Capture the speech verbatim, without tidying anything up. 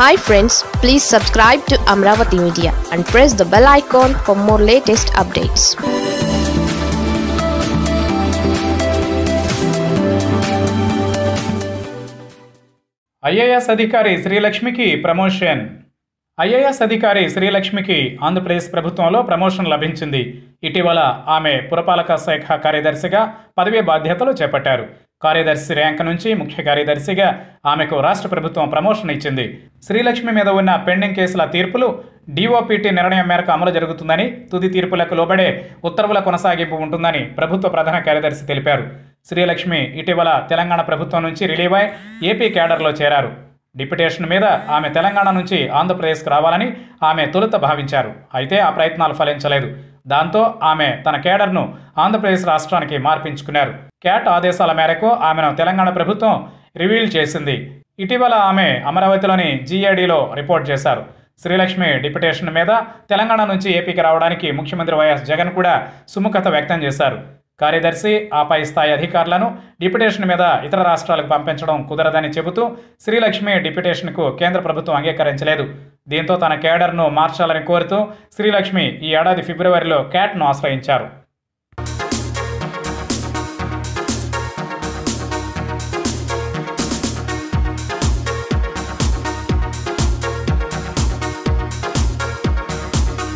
Hi friends, please subscribe to Amravati Media and press the bell icon for more latest updates. I A S అధికారి శ్రీలక్ష్మికి promotion. I A S అధికారి శ్రీలక్ష్మికి ఆంధ్రప్రదేశ్ ప్రభుత్వంలో promotion లభించింది. ఇటీవల ఆమె పురపాలక శాఖ కార్యదర్శిగా పదవీ బాధ్యతలు చేపట్టారు. కార్యదర్శి ర్యాంక్ నుంచి ముఖ్య కార్యదర్శిగా ఆమెకు రాష్ట్ర ప్రభుత్వం ప్రమోషన్ ఇచ్చింది. శ్రీలక్ష్మి మీద ఉన్న పెండింగ్ కేసుల తీర్పులు డి ఓ పి టి నిర్ణయం మేరకు అమలు జరుగుతుందని, తుది తీర్పులకు లోబడే ఉత్తర్వుల కొనసాగింపు ఉంటుందని ప్రభుత్వ ప్రధాన కార్యదర్శి తెలిపారు. శ్రీలక్ష్మి ఇటీవల తెలంగాణ ప్రభుత్వం నుంచి రిలీవ్ అయి ఏపీ క్యాడర్లో చేరారు. డిప్యుటేషన్ మీద ఆమె తెలంగాణ నుంచి ఆంధ్రప్రదేశ్కు రావాలని ఆమె తొలుత భావించారు. అయితే ఆ ప్రయత్నాలు ఫలించలేదు. దాంతో ఆమె తన కేడర్ను ఆంధ్రప్రదేశ్ రాష్ట్రానికి మార్పించుకున్నారు. క్యాట్ ఆదేశాల మేరకు ఆమెను తెలంగాణ ప్రభుత్వం రివీల్ చేసింది. ఇటీవల ఆమె అమరావతిలోని జీ ఏ డీలో రిపోర్ట్ చేశారు. శ్రీలక్ష్మి డిప్యుటేషన్ మీద తెలంగాణ నుంచి ఏపీకి రావడానికి ముఖ్యమంత్రి వైఎస్ జగన్ కూడా సుముఖత వ్యక్తం చేశారు. కార్యదర్శి ఆపై స్థాయి అధికారులను డిప్యుటేషన్ మీద ఇతర రాష్ట్రాలకు పంపించడం కుదరదని చెబుతూ శ్రీలక్ష్మి డిప్యుటేషన్కు కేంద్ర ప్రభుత్వం అంగీకరించలేదు. దీంతో తన కేడర్ను మార్చాలని కోరుతూ శ్రీలక్ష్మి ఈ ఏడాది ఫిబ్రవరిలో క్యాట్ను ఆశ్రయించారు.